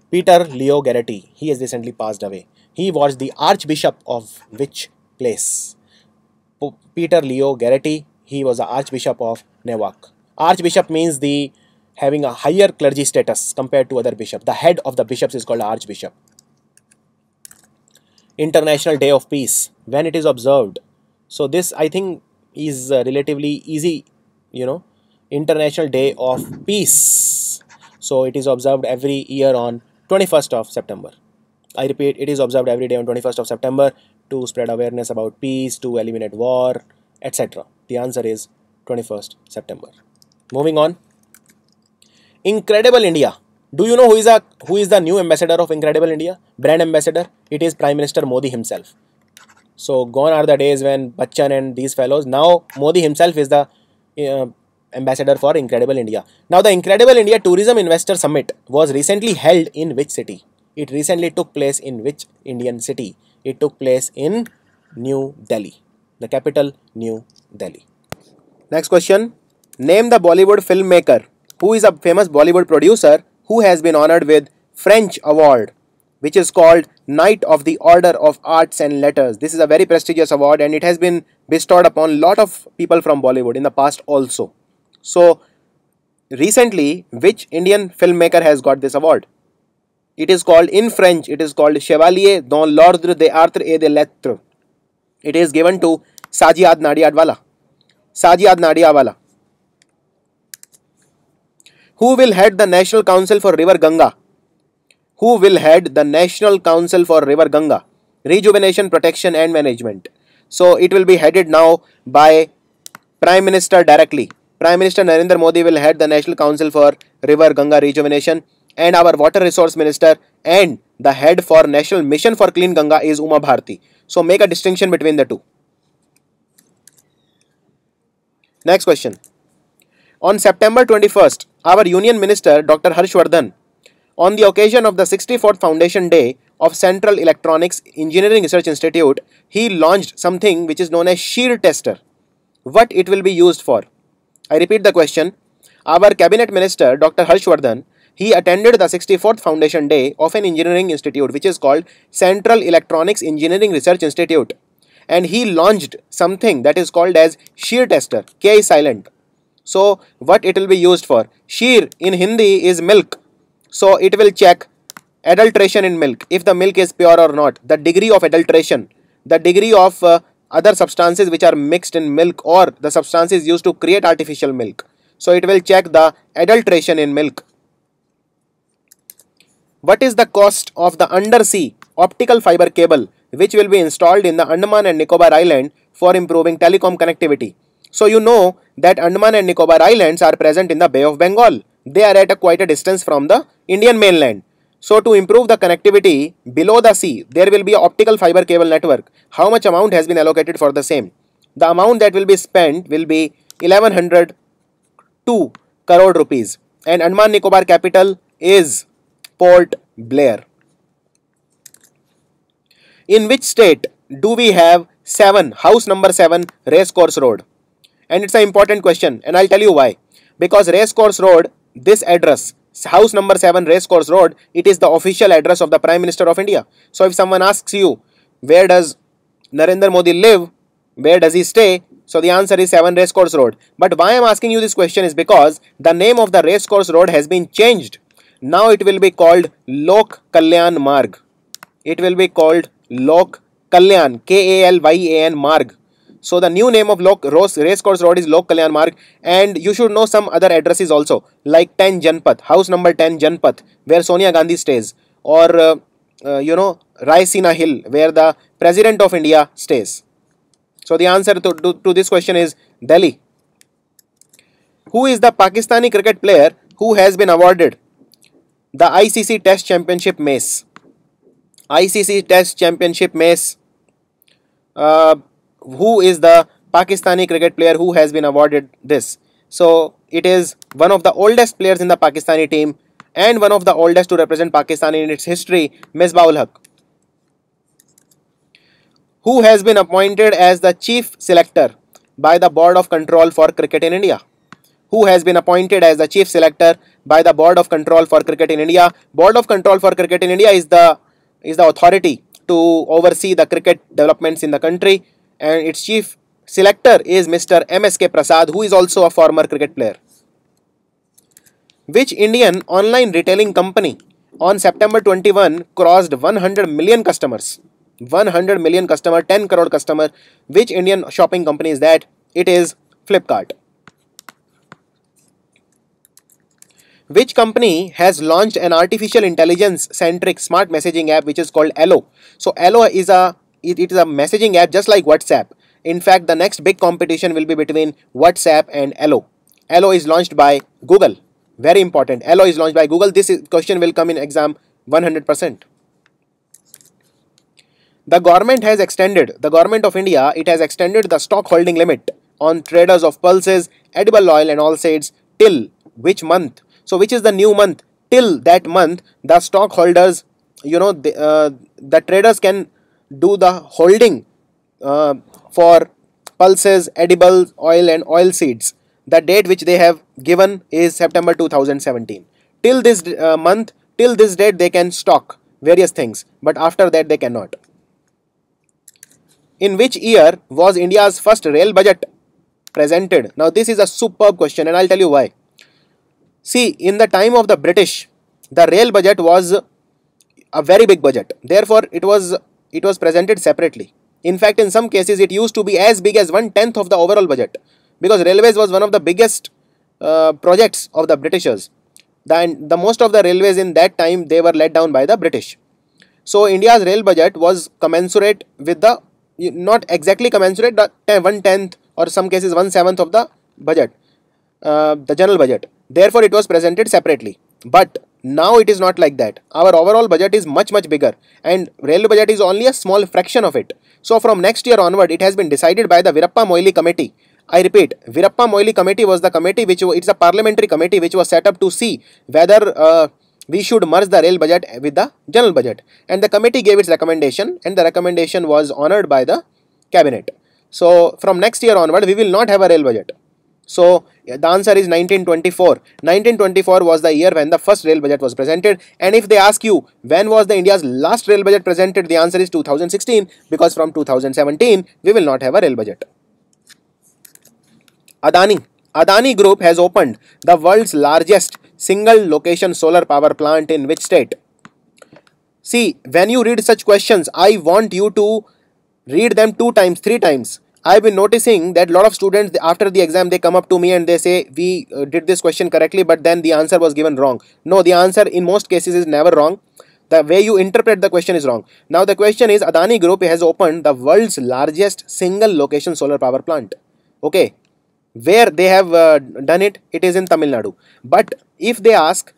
Peter Leo Garrity, he has recently passed away. He was the Archbishop of which place? Peter Leo Garrity, he was the Archbishop of Newark. Archbishop means the having a higher clergy status compared to other bishops. The head of the bishops is called Archbishop. International Day of Peace, when it is observed. So this I think is uh, relatively easy, you know, International Day of Peace. So it is observed every year on twenty-first of September. I repeat, it is observed every day on twenty-first of September to spread awareness about peace, to eliminate war, et cetera. The answer is twenty-first September. Moving on. Incredible India. Do you know who is a who is the new ambassador of Incredible India? Brand ambassador. It is Prime Minister Modi himself. So gone are the days when Bachchan and these fellows. Now Modi himself is the uh, ambassador for Incredible India. Now the Incredible India Tourism Investor Summit was recently held in which city? It recently took place in which Indian city? It took place in New Delhi. The capital, New Delhi. Next question. Name the Bollywood filmmaker who is a famous Bollywood producer who has been honored with French award, which is called Knight of the Order of Arts and Letters. This is a very prestigious award and it has been bestowed upon a lot of people from Bollywood in the past also. So recently, which Indian filmmaker has got this award? It is called, in French, it is called Chevalier dans l'Ordre des Arts et des Lettres. It is given to Sajjad Nadiadwala. Sajjad Nadiadwala. Who will head the National Council for River Ganga? Who will head the National Council for River Ganga? Rejuvenation, Protection and Management. So it will be headed now by Prime Minister directly. Prime Minister Narendra Modi will head the National Council for River Ganga Rejuvenation. And our water resource minister and the head for National Mission for Clean Ganga is Uma Bharti. So make a distinction between the two. Next question. On September twenty-first, our Union Minister Doctor Harshvardhan, on the occasion of the sixty-fourth Foundation Day of Central Electronics Engineering Research Institute, he launched something which is known as shear tester. What it will be used for? I repeat the question. Our Cabinet Minister Doctor Harshvardhan, he attended the sixty-fourth Foundation Day of an engineering institute which is called Central Electronics Engineering Research Institute, and he launched something that is called as shear tester. K is silent. So what it will be used for? Shear in Hindi is milk. So it will check adulteration in milk, if the milk is pure or not, the degree of adulteration, the degree of uh, other substances which are mixed in milk or the substances used to create artificial milk. So it will check the adulteration in milk. What is the cost of the undersea optical fiber cable which will be installed in the Andaman and Nicobar Island for improving telecom connectivity? So you know that Andaman and Nicobar Islands are present in the Bay of Bengal. They are at a quite a distance from the Indian mainland. So to improve the connectivity below the sea, there will be an optical fiber cable network. How much amount has been allocated for the same? The amount that will be spent will be eleven hundred two crore rupees. And Andaman Nicobar capital is Port Blair. In which state do we have seven, house number seven, Racecourse Road? And it's an important question and I'll tell you why. Because Racecourse Road, this address, house number seven, Racecourse Road, it is the official address of the Prime Minister of India. So if someone asks you, where does Narendra Modi live, where does he stay? So the answer is seven Racecourse Road. But why I'm asking you this question is because the name of the Racecourse Road has been changed. Now it will be called Lok Kalyan Marg. It will be called Lok Kalyan, K A L Y A N Marg. So the new name of Lok Racecourse Road is Lok Kalyan Marg. And you should know some other addresses also, like ten Janpat, house number ten Janpat, where Sonia Gandhi stays. Or, uh, uh, you know, Raisina Hill, where the President of India stays. So the answer to, to, to this question is Delhi. Who is the Pakistani cricket player who has been awarded the I C C Test Championship Mace? I C C Test Championship Mace. Uh, who is the Pakistani cricket player who has been awarded this? So it is one of the oldest players in the Pakistani team and one of the oldest to represent Pakistan in its history, Misbaul Haq. Who has been appointed as the chief selector by the Board of Control for Cricket in India? Who has been appointed as the chief selector by the Board of Control for Cricket in India? Board of Control for Cricket in India is the is the authority to oversee the cricket developments in the country, and its chief selector is Mister M S K Prasad, who is also a former cricket player. Which Indian online retailing company on September twenty-first crossed one hundred million customers? one hundred million customer, ten crore customer. Which Indian shopping company is that? It is Flipkart. Which company has launched an artificial intelligence centric smart messaging app which is called Allo? So Allo is a it, it is a messaging app just like WhatsApp. In fact, the next big competition will be between WhatsApp and Allo. Allo is launched by Google. Very important. Allo is launched by Google. This is, question will come in exam one hundred percent. The government has extended, the government of India, it has extended the stock holding limit on traders of pulses, edible oil and all seeds till which month? So which is the new month? Till that month, the stock holders, you know, the, uh, the traders can do the holding uh, for pulses, edible oil and oil seeds. The date which they have given is September two thousand seventeen. Till this uh, month, till this date they can stock various things, but after that they cannot. In which year was India's first rail budget presented? Now this is a superb question and I'll tell you why. See, in the time of the British, the rail budget was a very big budget. Therefore, it was it was presented separately. In fact, in some cases, it used to be as big as one tenth of the overall budget, because railways was one of the biggest uh, projects of the Britishers. The, the most of the railways in that time, they were let down by the British. So India's rail budget was commensurate with the, not exactly commensurate, the one tenth or some cases one seventh of the budget, uh, the general budget. Therefore, it was presented separately. But now it is not like that. Our overall budget is much, much bigger and railway budget is only a small fraction of it. So from next year onward, it has been decided by the Virappa Moili Committee. I repeat, Virappa Moili Committee was the committee which, it's a parliamentary committee which was set up to see whether uh, we should merge the rail budget with the general budget. And the committee gave its recommendation and the recommendation was honoured by the cabinet. So from next year onward, we will not have a rail budget. So the answer is nineteen twenty-four. nineteen twenty-four was the year when the first rail budget was presented. And if they ask you when was the India's last rail budget presented, the answer is two thousand sixteen, because from two thousand seventeen we will not have a rail budget. Adani. Adani Group has opened the world's largest single location solar power plant in which state? See, when you read such questions, I want you to read them two times, three times. I've been noticing that a lot of students after the exam, they come up to me and they say we uh, did this question correctly but then the answer was given wrong. No, the answer in most cases is never wrong. The way you interpret the question is wrong. Now the question is, Adani Group has opened the world's largest single location solar power plant. Okay, where they have uh, done it, it is in Tamil Nadu. But if they ask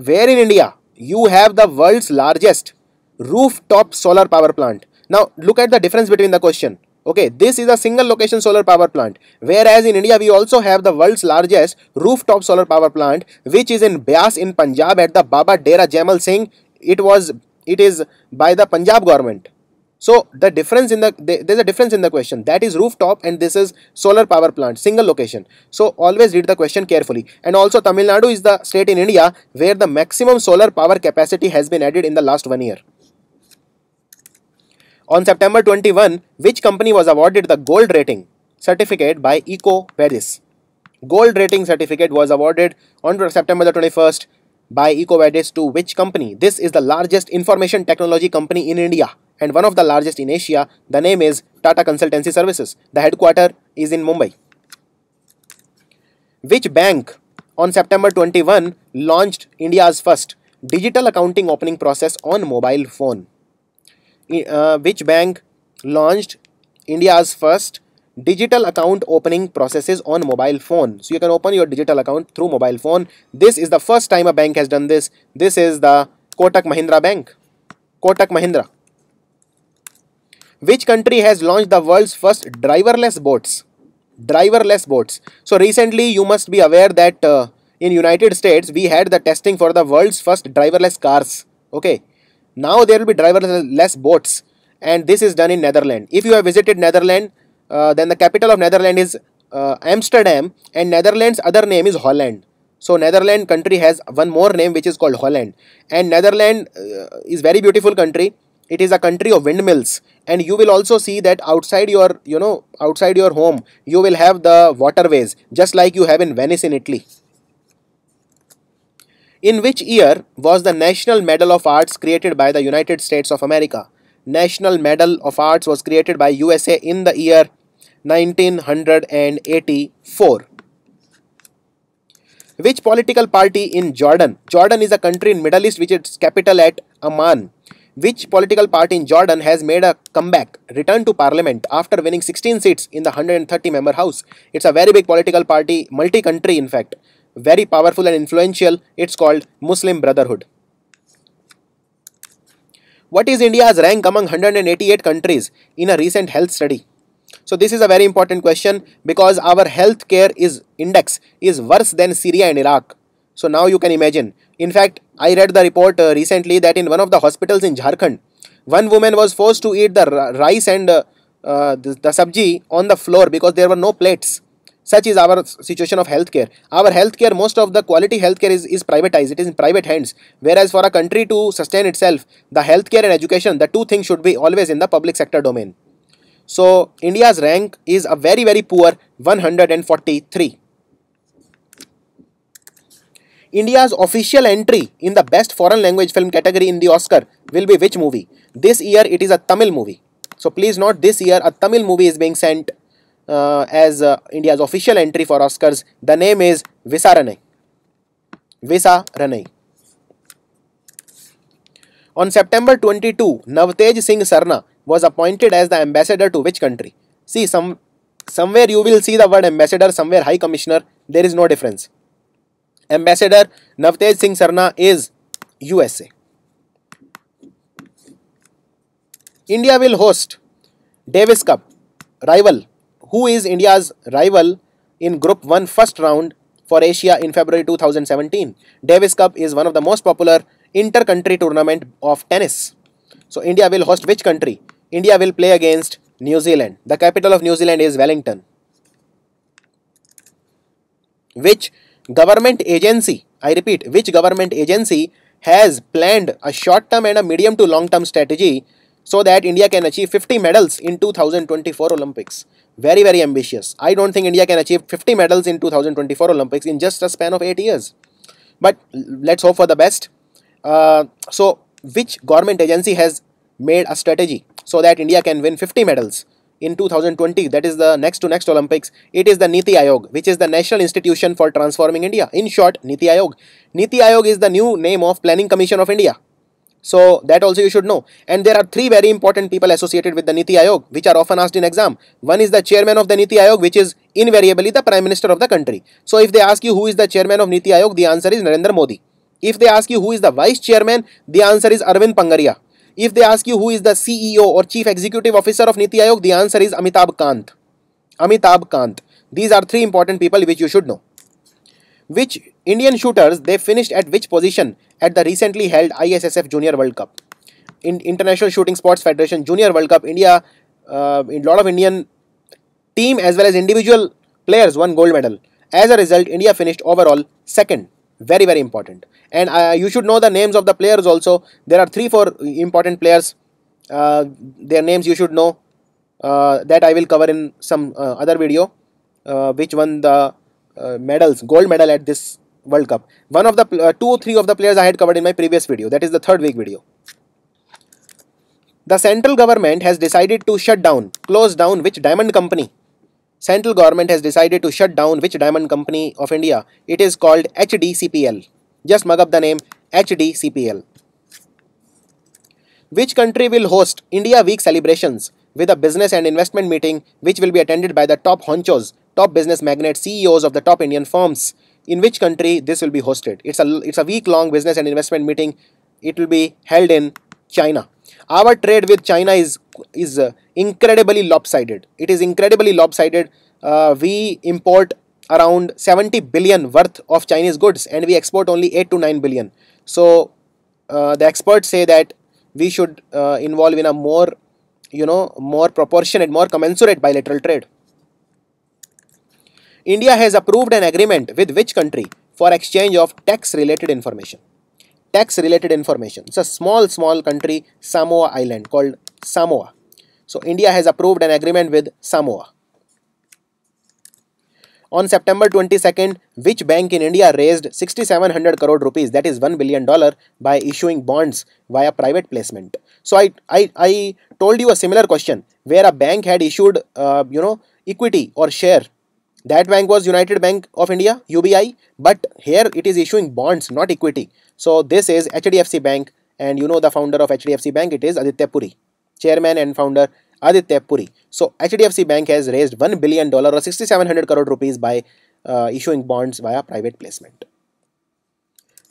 where in India you have the world's largest rooftop solar power plant. Now look at the difference between the question. Okay, this is a single location solar power plant, whereas in India we also have the world's largest rooftop solar power plant, which is in Bias in Punjab at the Baba Dera Jaimal Singh. It was, it is by the Punjab government. So the difference in the, there's a difference in the question. That is rooftop and this is solar power plant, single location. So always read the question carefully. And also Tamil Nadu is the state in India where the maximum solar power capacity has been added in the last one year. On September twenty-first, which company was awarded the gold rating certificate by EcoVadis? Gold rating certificate was awarded on September the twenty-first by EcoVadis to which company? This is the largest information technology company in India and one of the largest in Asia. The name is Tata Consultancy Services. The headquarter is in Mumbai. Which bank on September twenty-first launched India's first digital accounting opening process on mobile phone? Uh, which bank launched India's first digital account opening processes on mobile phone? So you can open your digital account through mobile phone. This is the first time a bank has done this. This is the Kotak Mahindra Bank. Kotak Mahindra. Which country has launched the world's first driverless boats? Driverless boats. So recently you must be aware that uh, in United States we had the testing for the world's first driverless cars. Okay. Now there will be driverless boats and this is done in Netherlands. If you have visited Netherlands, uh, then the capital of Netherlands is uh, Amsterdam and Netherlands' other name is Holland. So Netherlands country has one more name which is called Holland. And Netherlands uh, is very beautiful country. It is a country of windmills, and you will also see that outside your, you know, outside your home, you will have the waterways, just like you have in Venice in Italy. In which year was the National Medal of Arts created by the United States of America? National Medal of Arts was created by U S A in the year nineteen eighty-four. Which political party in Jordan? Jordan is a country in Middle East which is capital at Amman. Which political party in Jordan has made a comeback, return to parliament after winning sixteen seats in the one hundred thirty member house? It's a very big political party, multi-country in fact, very powerful and influential. It's called Muslim Brotherhood. What is India's rank among one hundred eighty-eight countries in a recent health study? So this is a very important question because our healthcare is index is worse than Syria and Iraq. So now you can imagine. In fact, I read the report uh, recently that in one of the hospitals in Jharkhand, one woman was forced to eat the rice and uh, uh, the, the sabji on the floor because there were no plates. Such is our situation of healthcare. Our healthcare, most of the quality healthcare is, is privatized. It is in private hands. Whereas for a country to sustain itself, the healthcare and education, the two things should be always in the public sector domain. So India's rank is a very, very poor one hundred forty-three. India's official entry in the best foreign language film category in the Oscar will be which movie? This year it is a Tamil movie. So please note, this year a Tamil movie is being sent uh, as uh, India's official entry for Oscars. The name is Visaranai. Visaranai. On September twenty-second, Navtej Singh Sarna was appointed as the ambassador to which country? See, some, somewhere you will see the word ambassador, somewhere high commissioner. There is no difference. Ambassador Navtej Singh Sarna is U S A. India will host Davis Cup. Rival. Who is India's rival in Group one first round for Asia in February two thousand seventeen? Davis Cup is one of the most popular inter-country tournament of tennis. So India will host which country? India will play against New Zealand. The capital of New Zealand is Wellington. Which government agency, I repeat, which government agency has planned a short-term and a medium to long-term strategy so that India can achieve fifty medals in two thousand twenty-four Olympics? Very, very ambitious. I don't think India can achieve fifty medals in two thousand twenty-four Olympics in just a span of eight years. But let's hope for the best. Uh, so which government agency has made a strategy so that India can win fifty medals in two thousand twenty, that is the next to next Olympics? It is the Niti Aayog, which is the National Institution for Transforming India. In short, Niti Aayog. Niti Aayog is the new name of Planning Commission of India. So that also you should know. And there are three very important people associated with the Niti Aayog, which are often asked in exam. One is the chairman of the Niti Aayog, which is invariably the Prime Minister of the country. So if they ask you who is the chairman of Niti Aayog, the answer is Narendra Modi. If they ask you who is the vice chairman, the answer is Arvind Pangaria. If they ask you who is the C E O or chief executive officer of Niti Aayog, the answer is Amitabh Kant. Amitabh Kant. These are three important people which you should know. Which Indian shooters, they finished at which position at the recently held I S S F Junior World Cup? In International Shooting Sports Federation Junior World Cup, India, uh, a lot of Indian team as well as individual players won gold medal. As a result, India finished overall second. Very, very important. And uh, you should know the names of the players also. There are three, four important players. Uh, their names you should know. Uh, that I will cover in some uh, other video, uh, which won the uh, medals, gold medal at this World Cup. One of the uh, two, three of the players I had covered in my previous video. That is the third week video. The central government has decided to shut down, close down which diamond company? Central government has decided to shut down which diamond company of India? It is called H D C P L. Just mug up the name H D C P L. Which country will host India Week celebrations with a business and investment meeting which will be attended by the top honchos, top business magnates, C E Os of the top Indian firms? In which country this will be hosted? It's a, it's a week-long business and investment meeting. It will be held in China. Our trade with China is, is uh, incredibly lopsided. It is incredibly lopsided. Uh, we import around seventy billion worth of Chinese goods and we export only eight to nine billion. So uh, the experts say that we should uh, involve in a more, you know, more proportionate, more commensurate bilateral trade. India has approved an agreement with which country for exchange of tax related information? tax related information. It's a small small country, Samoa Island, called Samoa. So India has approved an agreement with Samoa. On September twenty-second, which bank in India raised six thousand seven hundred crore rupees, that is one billion dollars, by issuing bonds via private placement? So I, I, I told you a similar question where a bank had issued uh, you know, equity or share. That bank was United Bank of India, U B I, but here it is issuing bonds, not equity. So this is H D F C Bank, and you know the founder of H D F C Bank, it is Aditya Puri, chairman and founder Aditya Puri. So H D F C Bank has raised one billion dollars or six thousand seven hundred crore rupees by uh, issuing bonds via private placement.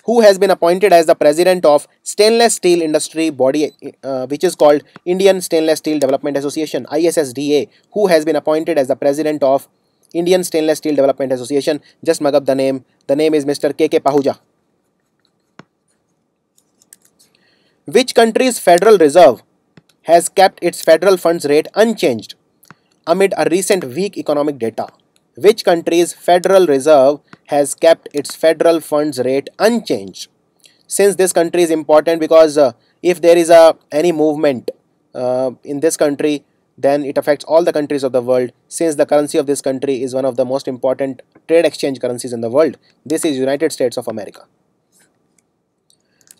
Who has been appointed as the president of Stainless Steel Industry Body, uh, which is called Indian Stainless Steel Development Association, I S S D A? Who has been appointed as the president of Indian Stainless Steel Development Association? Just mug up the name. The name is Mister K K Pahuja. Which country's Federal Reserve has kept its federal funds rate unchanged amid a recent weak economic data? Which country's Federal Reserve has kept its federal funds rate unchanged? Since this country is important, because uh, if there is a, any movement uh, in this country, then it affects all the countries of the world. Since the currency of this country is one of the most important trade exchange currencies in the world, this is United States of America.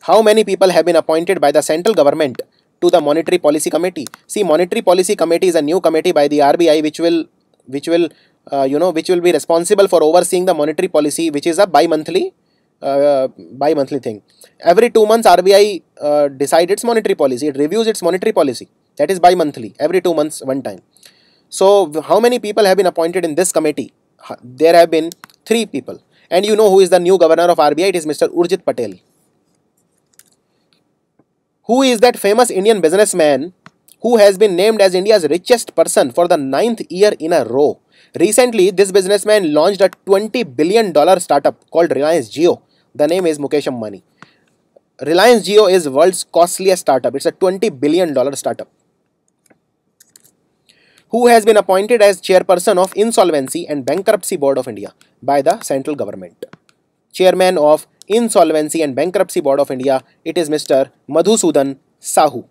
How many people have been appointed by the central government to the Monetary Policy Committee? See, Monetary Policy Committee is a new committee by the R B I, which will, which will, uh, you know, which will be responsible for overseeing the monetary policy, which is a bi-monthly, uh, bi-monthly thing. Every two months, R B I uh, decides its monetary policy. It reviews its monetary policy. That is bi-monthly, every two months, one time. So, how many people have been appointed in this committee? There have been three people. And you know who is the new governor of R B I? It is Mister Urjit Patel. Who is that famous Indian businessman who has been named as India's richest person for the ninth year in a row? Recently, this businessman launched a twenty billion dollar startup called Reliance Jio. The name is Mukesh Ambani. Reliance Jio is world's costliest startup. It's a twenty billion dollar startup. Who has been appointed as chairperson of Insolvency and Bankruptcy Board of India by the central government? Chairman of Insolvency and Bankruptcy Board of India, it is Mister Madhusudan Sahu.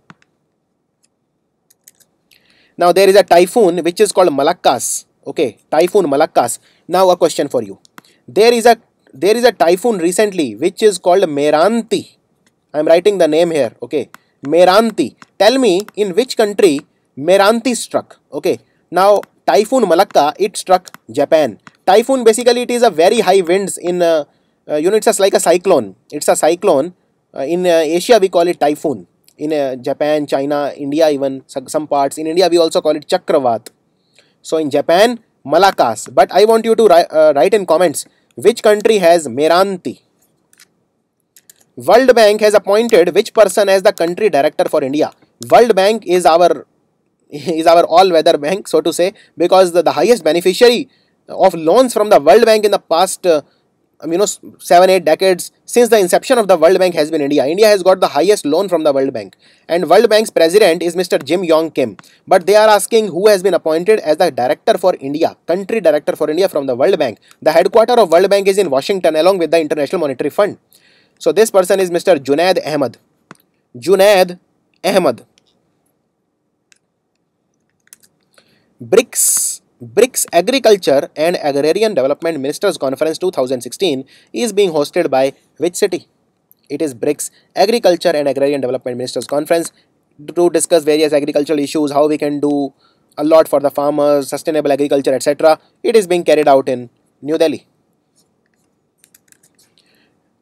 Now there is a typhoon which is called Malakkas. Okay, typhoon Malakkas. Now a question for you. There is a there is a typhoon recently which is called Meranti. I am writing the name here. Okay, Meranti. Tell me in which country Meranti struck. Okay, now typhoon Malakka, it struck Japan. Typhoon, basically it is a very high winds in, uh, uh, you know, it's a, like a cyclone. It's a cyclone. Uh, in uh, Asia we call it typhoon. In uh, Japan, China, India, even some parts. In India we also call it Chakravat. So in Japan, Malakkas. But I want you to ri uh, write in comments, which country has Meranti? World Bank has appointed which person as the country director for India? World Bank is our is our all-weather bank, so to say, because the, the highest beneficiary of loans from the World Bank in the past uh, you know, seven eight decades, since the inception of the World Bank, has been India. India has got the highest loan from the World Bank, and World Bank's president is Mister Jim Yong Kim. But they are asking who has been appointed as the director for India, country director for India from the World Bank. The headquarter of World Bank is in Washington along with the International Monetary Fund. So this person is Mister Junaid Ahmad. Junaid Ahmad. BRICS, BRICS Agriculture and Agrarian Development Ministers Conference two thousand sixteen is being hosted by which city? It is BRICS Agriculture and Agrarian Development Ministers Conference, to discuss various agricultural issues, how we can do a lot for the farmers, sustainable agriculture, et cetera. It is being carried out in New Delhi.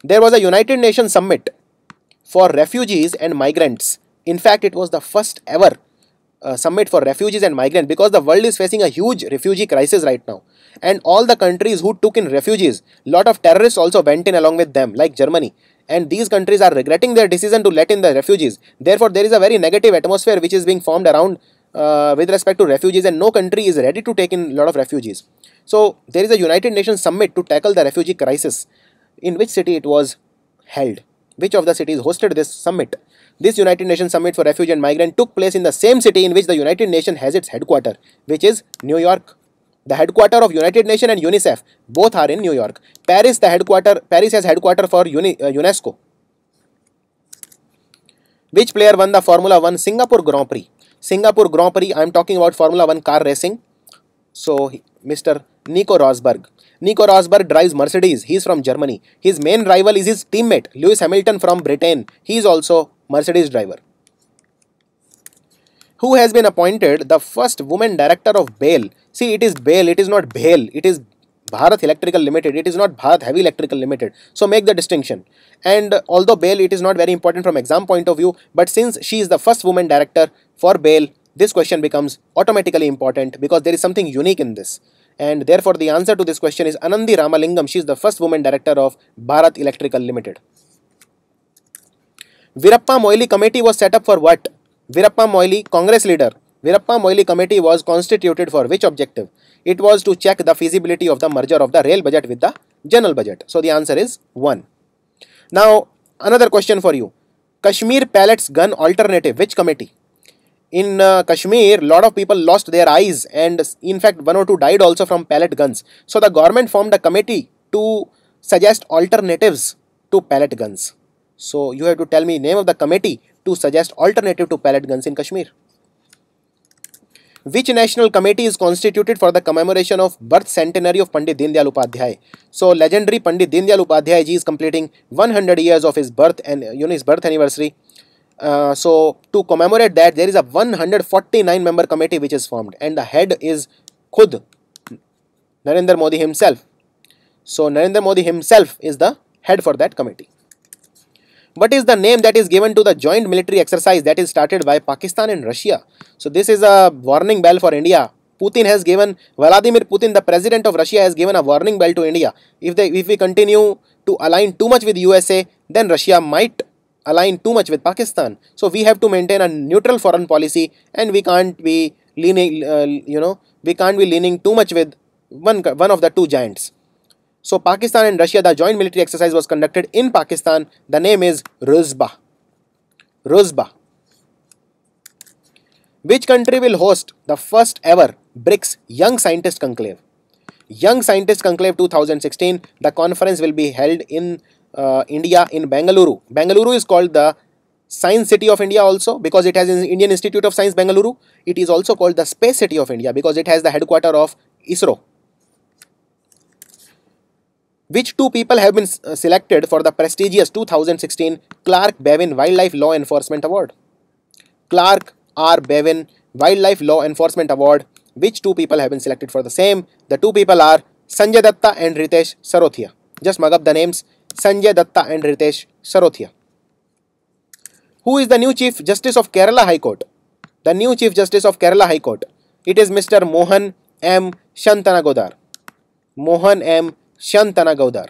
There was a United Nations summit for refugees and migrants. In fact, it was the first ever Uh, summit for refugees and migrants, because the world is facing a huge refugee crisis right now, and all the countries who took in refugees, lot of terrorists also went in along with them, like Germany, and these countries are regretting their decision to let in the refugees. Therefore there is a very negative atmosphere which is being formed around uh, with respect to refugees, and no country is ready to take in a lot of refugees. So there is a United Nations summit to tackle the refugee crisis. In which city it was held? Which of the cities hosted this summit? This United Nations Summit for Refugee and Migrant took place in the same city in which the United Nations has its headquarter, which is New York. The headquarter of United Nations and UNICEF, both are in New York. Paris, the headquarter, Paris has headquarter for Uni, uh, UNESCO. Which player won the Formula One Singapore Grand Prix? Singapore Grand Prix, I am talking about Formula One car racing. So, Mister Nico Rosberg. Nico Rosberg drives Mercedes. He is from Germany. His main rival is his teammate, Lewis Hamilton from Britain. He is also Mercedes driver. Who has been appointed the first woman director of BAEL? See, it is BAEL, it is not BHEL. It is Bharat Electrical Limited. It is not Bharat Heavy Electrical Limited. So make the distinction. And although BAEL, it is not very important from exam point of view, but since she is the first woman director for BAEL, this question becomes automatically important because there is something unique in this. And therefore, the answer to this question is Anandi Ramalingam. She is the first woman director of Bharat Electrical Limited. Virappa Moili Committee was set up for what? Virappa Moili, Congress leader. Virappa Moili Committee was constituted for which objective? It was to check the feasibility of the merger of the rail budget with the general budget. So, the answer is one. Now, another question for you. Kashmir Pellets Gun Alternative, which committee? In uh, Kashmir, lot of people lost their eyes and in fact one or two died also from pellet guns. So the government formed a committee to suggest alternatives to pellet guns. So you have to tell me name of the committee to suggest alternative to pellet guns in Kashmir. Which national committee is constituted for the commemoration of birth centenary of Pandit Dindayal Upadhyay? So legendary Pandit Dindayal Upadhyay ji is completing one hundred years of his birth and you know his birth anniversary. Uh, so, to commemorate that, there is a one hundred forty-nine member committee which is formed and the head is Khud Narendra Modi himself. So, Narendra Modi himself is the head for that committee. What is the name that is given to the joint military exercise that is started by Pakistan and Russia? So, this is a warning bell for India. Putin has given, Vladimir Putin, the president of Russia, has given a warning bell to India. If, they, if we continue to align too much with U S A, then Russia might align too much with Pakistan. So we have to maintain a neutral foreign policy and we can't be leaning, uh, you know, we can't be leaning too much with one, one of the two giants. So Pakistan and Russia, the joint military exercise was conducted in Pakistan. The name is Rusba. Rusba. Which country will host the first ever BRICS Young Scientist Conclave? Young Scientist Conclave two thousand sixteen, the conference will be held in Uh, India in Bengaluru. Bengaluru is called the Science City of India also because it has an Indian Institute of Science Bengaluru. It is also called the Space City of India because it has the headquarter of ISRO. Which two people have been uh, selected for the prestigious two thousand sixteen Clark Bevin Wildlife Law Enforcement Award? Clark R. Bevin Wildlife Law Enforcement Award. Which two people have been selected for the same? The two people are Sanjay Datta and Ritesh Sarothia. Just mug up the names. Sanjay Datta and Ritesh Sarothia. Who is the new Chief Justice of Kerala High Court? The new Chief Justice of Kerala High Court. It is Mister Mohan M. Shantanagodar. Mohan M. Shantanagodar.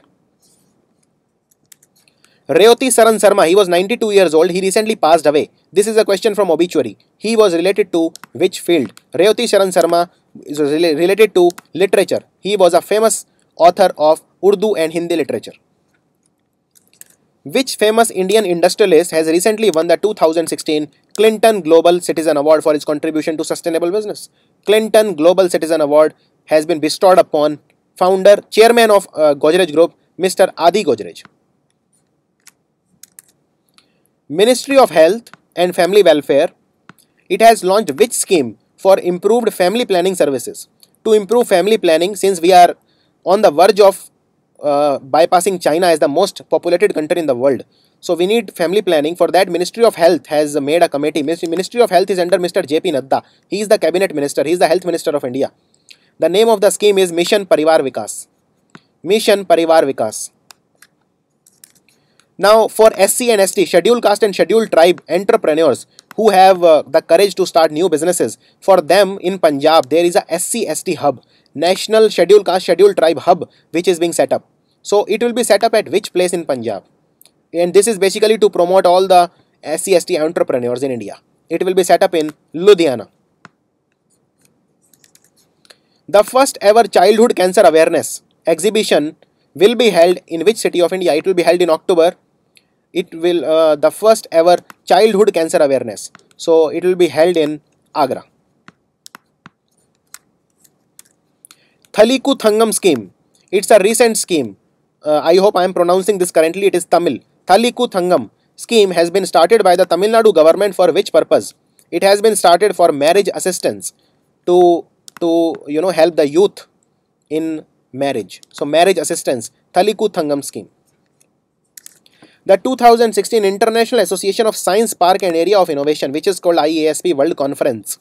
Rayoti Saran Sarma. He was ninety-two years old. He recently passed away. This is a question from obituary. He was related to which field? Rayoti Saran Sarma is related to literature. He was a famous author of Urdu and Hindi literature. Which famous Indian industrialist has recently won the two thousand sixteen Clinton Global Citizen Award for his contribution to sustainable business? Clinton Global Citizen Award has been bestowed upon founder, chairman of uh, Godrej Group, Mister Adi Godrej. Ministry of Health and Family Welfare, it has launched which scheme for improved family planning services? To improve family planning, since we are on the verge of Uh, bypassing China as the most populated country in the world. So we need family planning. For that, Ministry of Health has made a committee. Ministry of Health is under Mister J P Nadda. He is the cabinet minister. He is the health minister of India. The name of the scheme is Mission Parivar Vikas. Mission Parivar Vikas. Now for S C and S T, scheduled caste and scheduled tribe entrepreneurs who have uh, the courage to start new businesses, for them in Punjab there is a S C S T hub. National Scheduled Caste Scheduled Tribe Hub, which is being set up. So it will be set up at which place in Punjab? And this is basically to promote all the S C S T entrepreneurs in India. It will be set up in Ludhiana. The first ever childhood cancer awareness exhibition will be held in which city of India? It will be held in October. It will uh, the first ever childhood cancer awareness. So it will be held in Agra. Thaliku Thangam scheme. It's a recent scheme. Uh, I hope I am pronouncing this correctly. It is Tamil. Thaliku Thangam. scheme has been started by the Tamil Nadu government for which purpose? It has been started for marriage assistance to, to you know, help the youth in marriage. So, marriage assistance, Thaliku Thangam scheme. The two thousand sixteen International Association of Science Park and Area of Innovation, which is called I A S P World Conference.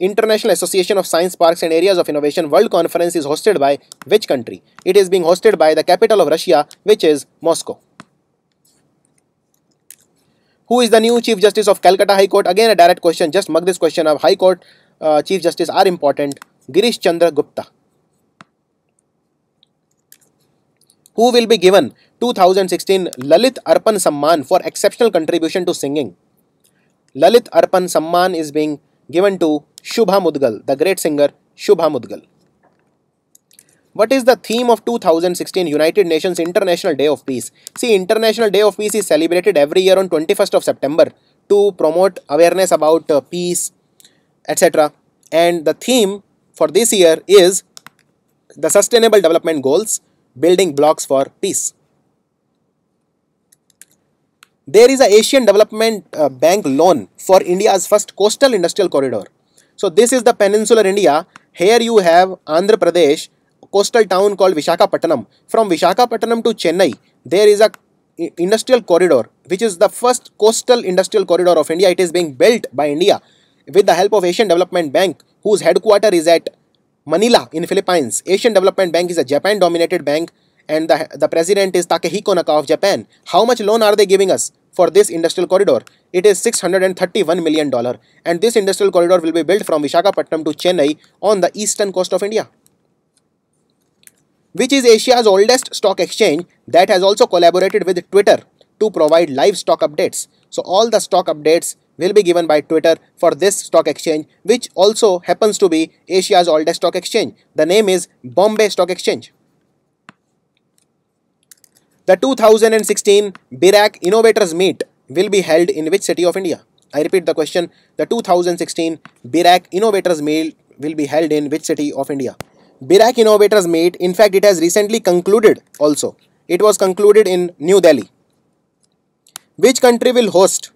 International Association of Science Parks and Areas of Innovation World Conference is hosted by which country? It is being hosted by the capital of Russia, which is Moscow. Who is the new Chief Justice of Calcutta High Court? Again a direct question, just mug this question up. High Court uh, Chief Justice are important. Girish Chandra Gupta. Who will be given two thousand sixteen Lalit Arpan Samman for exceptional contribution to singing? Lalit Arpan Samman is being given to Shubha Mudgal, the great singer Shubha Mudgal. What is the theme of two thousand sixteen United Nations International Day of Peace? See, International Day of Peace is celebrated every year on twenty-first of September to promote awareness about uh, peace, et cetera. And the theme for this year is the Sustainable Development Goals, Building Blocks for Peace. There is an Asian Development uh, Bank loan for India's first coastal industrial corridor. So this is the peninsular India. Here you have Andhra Pradesh, coastal town called Vishakhapatnam. From Vishakhapatnam to Chennai, there is a industrial corridor, which is the first coastal industrial corridor of India. It is being built by India with the help of Asian Development Bank, whose headquarter is at Manila in Philippines. Asian Development Bank is a Japan-dominated bank, and the, the president is Takehiko Naka of Japan. How much loan are they giving us for this industrial corridor? It is six hundred thirty-one million dollars, and this industrial corridor will be built from Vishakhapatnam to Chennai on the eastern coast of India. Which is Asia's oldest stock exchange that has also collaborated with Twitter to provide live stock updates? So all the stock updates will be given by Twitter for this stock exchange, which also happens to be Asia's oldest stock exchange. The name is Bombay Stock Exchange. The two thousand sixteen BIRAC Innovators Meet will be held in which city of India? I repeat the question. The two thousand sixteen BIRAC Innovators Meet will be held in which city of India? BIRAC Innovators Meet, in fact, it has recently concluded also. It was concluded in New Delhi. Which country will host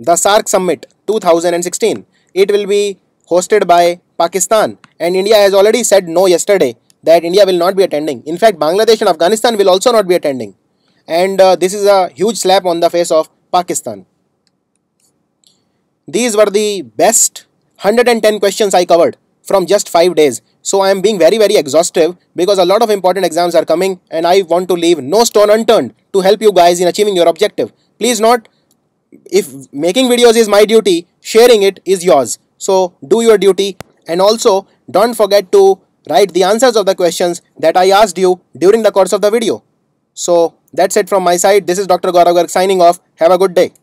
the SAARC Summit two thousand sixteen? It will be hosted by Pakistan, and India has already said no yesterday that India will not be attending. In fact, Bangladesh and Afghanistan will also not be attending. And uh, this is a huge slap on the face of Pakistan. These were the best one hundred ten questions I covered from just five days. So I am being very very exhaustive because a lot of important exams are coming, and I want to leave no stone unturned to help you guys in achieving your objective. Please note, if making videos is my duty, sharing it is yours. So do your duty, and also don't forget to write the answers of the questions that I asked you during the course of the video. So that's it from my side. This is Doctor Gaurav Garg signing off. Have a good day.